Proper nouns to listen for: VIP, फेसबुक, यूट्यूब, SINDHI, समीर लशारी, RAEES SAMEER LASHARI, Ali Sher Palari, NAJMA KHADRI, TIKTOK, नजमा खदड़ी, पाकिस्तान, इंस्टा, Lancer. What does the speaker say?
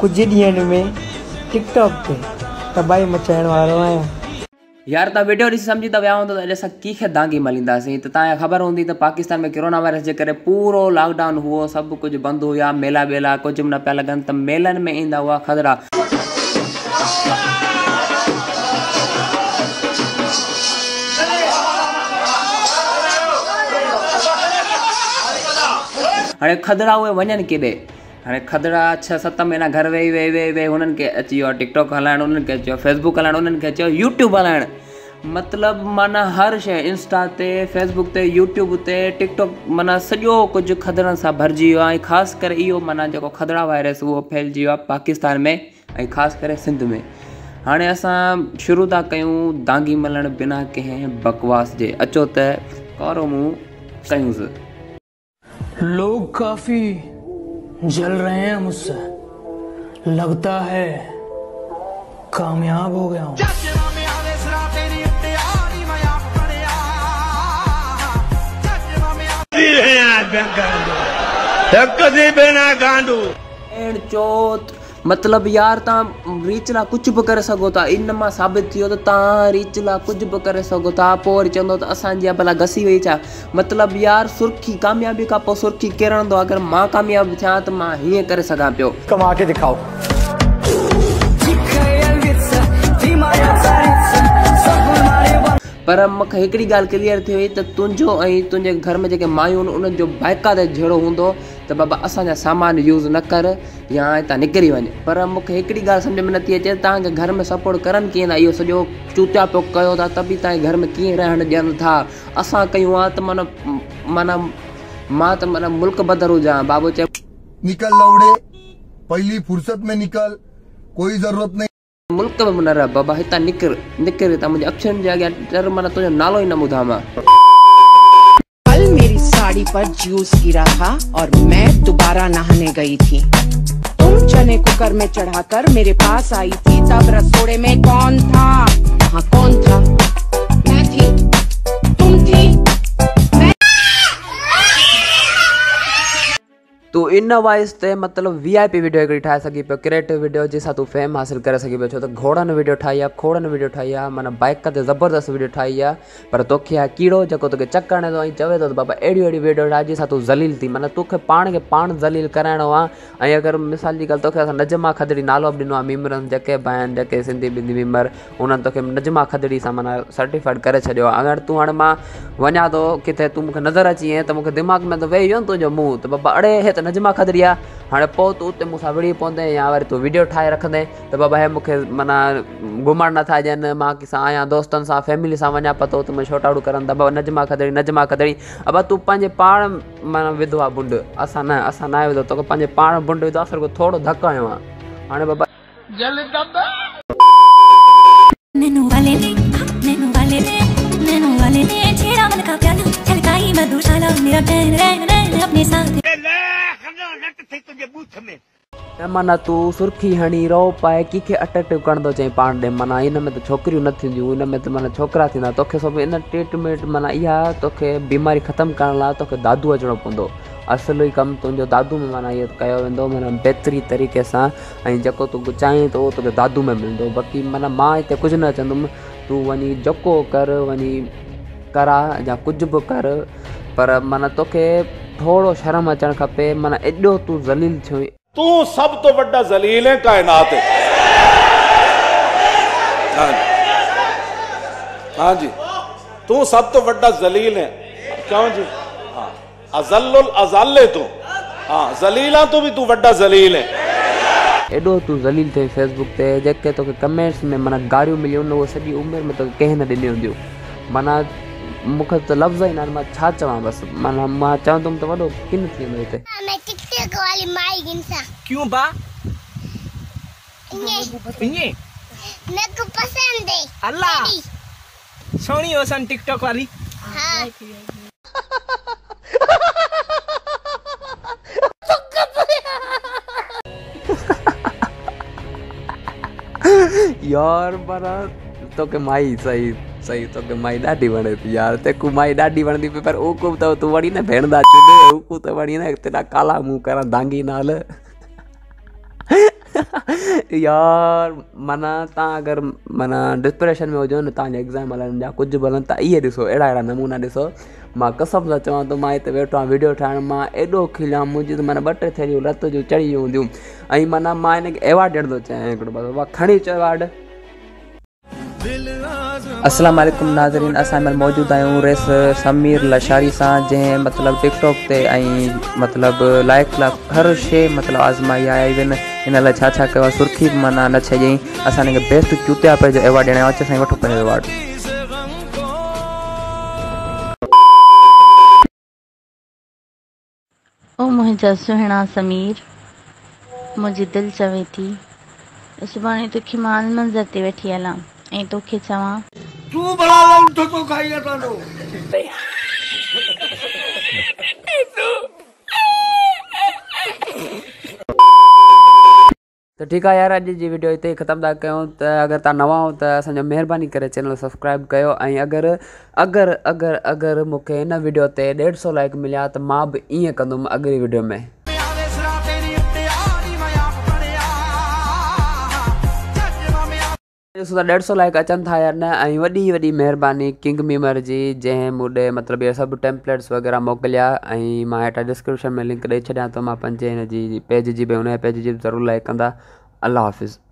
कुछ ॾींहंनि में टिकटॉक ते तबाही मचाइण वारो आहियां। यार तव्हां वीडियो ॾिसी समझी था विया हूंदो त असां कीखे दांगी मलींदासीं। त तव्हांखे ख़बर हूंदी त पाकिस्तान में कोरोना वायरस जे करे पूरो लॉकडाउन हुओ, सभु कुझु बंदि हुआ, मेला वेला कुझु बि न पिया लॻनि। त मेलनि में ईंदा हुआ खदरा। हाणे खदरा उहे वञनि केॾे? हाणे खदरा 6-7 महीना घर वेही वेही वेही वेही उन्हनि खे अची वियो टिकटॉक हलाइणु, उन्हनि खे अची वियो फेसबुक हलाइणु, उन्हनि खे अची वियो यूट्यूब हलाइणु। मतिलबु माना हर शइ इंस्टा ते, फेसबुक ते, यूट्यूब ते, टिकटॉक, माना सॼो कुझु खदड़नि सां भरिजी वियो आहे। ऐं ख़ासि करे इहो माना जेको खदड़ा वायरस उहो फैलिजी वियो आहे पाकिस्तान में ऐं ख़ासि करे सिंध में। हाणे असां शुरू था कयूं दांगी मलणु बिना कंहिं बकवास जे। अचो त कौरो मुंहुं कयूंसि। लोग काफ़ी जल रहे हैं मुझसे, लगता है कामयाब हो गया हूँ। मतलब यार तुम रीच ला कुछ भी करे सको था। इन में साबित थो तो रीच ला कुछ भी करे सको था। चंदो तो असांजी भला घसी वही छा। मतलब यार सुर्खी कामयाबी का पो सुर्खी किरण दो। अगर मां कामयाब थिया तो मां ये करे सका पियो। कमा के दिखाओ। पर मख एकड़ी गाल क्लियर थी हुई तो तुझो तुझे घर में जो मायून उन बायका जड़ो होंगे तो बाबा असा सामान यूज न कर या इतना निकरी वन। पर मुख्य एकड़ी गाल समझ में नी अचे तक घर में सपोर्ट करन कि यो सो चूचा पो कर तभी घर में कि रहन दियन था। अस क्यों तो मन माना माँ तो मन मुल्क बदर हुआ। बाबू चे निकल लौड़े पहली फुर्सत में निकल, कोई जरूरत नहीं मुल्क में न रह बाबा, हिता निकर निकर हिता मुझे अक्षर जा गया डर माना तुझे नालो ही न मुधा मा। कल मेरी साड़ी पर जूस गिरा था और मैं दोबारा नहाने गई थी। तुम चने कुकर में चढ़ाकर मेरे पास आई थी, तब रसोड़े में कौन था? वहाँ कौन था? मैं थी, तुम थी, मैं। तो इन वॉइस ते मतलब VIP वीडियो हिकिड़ी ठाहे सघी पियो, क्रिएटिव वीडियो जंहिंसां तूं फेम हासिल करे सघी पियो। छो त घोड़नि वीडियो ठाही आहे, खोड़नि वीडियो ठाही आहे, माना बाइक ते ज़बरदस्त वीडियो ठाही आहे। पर तोखे आहे कीड़ो जेको तोखे चकर हणे थो ऐं चवे थो त बाबा अहिड़ी अहिड़ी वीडियो ठाहे जंहिंसां तूं ज़लील थी। माना तोखे पाण खे पाण ज़लील कराइणो आहे। ऐं अगरि मिसाल जी ॻाल्हि तोखे असां नजमा खदड़ी नालो बि ॾिनो आहे मीमरनि, जेके बि आहिनि जेके सिंधी बिंदी मीमर, उन्हनि तोखे नजमा खदड़ी सां माना सर्टिफाइड करे छॾियो आहे। अगरि तूं हाणे मां वञा थो किथे तूं मूंखे नज़र अची वएं त मूंखे दिमाग़ में त वेही वियो न तुंहिंजो मुंहुं त बाबा अड़े हे नजमा खदरी आ। हाँ तो उतने मुसा विड़ी पौंदे या वरी तू वीडियो ठाए रखंदे तो बाबा हे मुखे माना घुमण नथा ॾियनि, मां किसा आया दोस्तन सा फैमिली सा वञा पतो तो मैं छोटाड़ू करन बाबा नजमा खदरी नजमा खदरी। अब तू पंहिंजे पाण माना विधवा बुंड, असा ना विधो तो पंहिंजे पाण बुंड विधो असर को थोड़ो धक्को आयो आ। हाने बाबा जल दबा नैनो वाले ने छेड़ा मन का प्याला छलकाई मधुशाला मेरा बहन रहन अपने साथ माना तू सुर्खी हणी रो पाए किखे अट्रैक्टिव करण तो चाहे पाण दे। माना इन में तो छोकरियों न थिंदियूं, इन में तो माना छोकरा थिंदा। तोखे सब इन ट्रीटमेंट माना या तोखे बीमारी खत्म करण ला तोखे दादू अचणो पवंदो। असल ही कम तुझो दादू में माना ये कयो वेंदो माना बेहतरीन तरीके से जो तू चाहे तो तोखे दादू में मिलंदो। बाकी माना मां इतने कुछ न चंदुम, तू वही जको कर वही करा या कुछ भी कर, पर माना तोखे थोड़ो शर्म अचण खपे। माना एडो तू जलील थी, तू सब तो बड़ा जलील है कायनात। हाँ जी तू सब तो बड़ा जलील है। क्यों जी? हाँ अजल्लुल अजल्ले तू, हाँ जलीला तू भी तू बड़ा जलील है। एडो तू जलील थी फेसबुक ते जेके तो कमेंट्स में माना गारियों मिलियूं न, वो सभी उम्र में तो कहीं न दिनी हुंदियूं। माना मुख तो लफ्ज ही ना मैं छा चवां, बस माना मैं चाहूं तुम तो वडो किन थी मैं ते मैं टिकटॉक वाली माई गिनसा। क्यों बा इने मैं को पसंद है अल्लाह सोनी ओसन टिकटॉक वाली। हां यार बड़ा तो के माई सही तो के माई डाडी वणे थी यार, ते को माई डाडी वणदी पे। पर ओ को तो तू वड़ी ना भेणदा चुने, ओ को तो वड़ी ना तेरा काला मुंह करा दांगी नाल। यार माना तव्हां अगरि माना डिप्रेशन में हुजो न, तव्हांजा एग्ज़ाम हलनि या कुझु बि हलनि, तव्हां इहे ॾिसो, अहिड़ा अहिड़ा नमूना ॾिसो। मां कसम सां चवां थो, मां हिते वेठो आहियां वीडियो ठाहिण, मां एॾो खिलिया, मुंहिंजी त माना ॿ टे थैलियूं लत जूं चढ़ी वियूं हूंदियूं। ऐं माना मां हिन खे अवॉर्ड ॾियण थो चाहियां, हिकिड़ो बार मां खणी अचो अवॉर्ड। अस्सलाम वालेकुम नाजरीन, असां मौजूद आहियूं रेस समीर लशारी सां, जंहिं मतिलबु टिकटॉक ते ऐं मतिलबु लाइक लाइक़ हर शइ मतिलबु आज़माई आहे। इवन इन लाइ छा छा कयो आहे, सुर्खी बि माना न छॾियईं। असां हिन खे बेस्ट चूतिया पे जो अवॉर्ड ॾियणो आहे, अचो साईं वठो पंहिंजो अवॉर्ड। ओ मुंहिंजा सुहिणा समीर, मुंहिंजी दिलि चवे थी सुभाणे तोखे मां मंज़र ते वठी हलां ऐं तोखे चवां तू बड़ा उठो तो खाई था लो तो ठीक है यार, अज की वीडियो इतने खत्म था क्यों। तो अगर तुम नवा हो तो असो मेहरबानी कर चैनल सब्सक्राइब करो। अगर अगर अगर अगर मुख्य इन वीडियो ते 150 लाइक मिले तो मैं भी इं कम अगली वीडियो में। ॾिसो था 150 लाइक अचनि था या न, ऐं वॾी वॾी महिरबानी किंग मीमर जी, जंहिं मूं ॾे मतिलबु इहे सभु टेम्पलेट्स वग़ैरह मोकिलिया। ऐं मां हेठां डिस्क्रिप्शन में लिंक ॾेई छॾियां थो, मां पंहिंजे हिन जी पेज जी बि हुन पेज जी बि ज़रूरु लाइक कंदा। अल्लाह हाफ़िज़।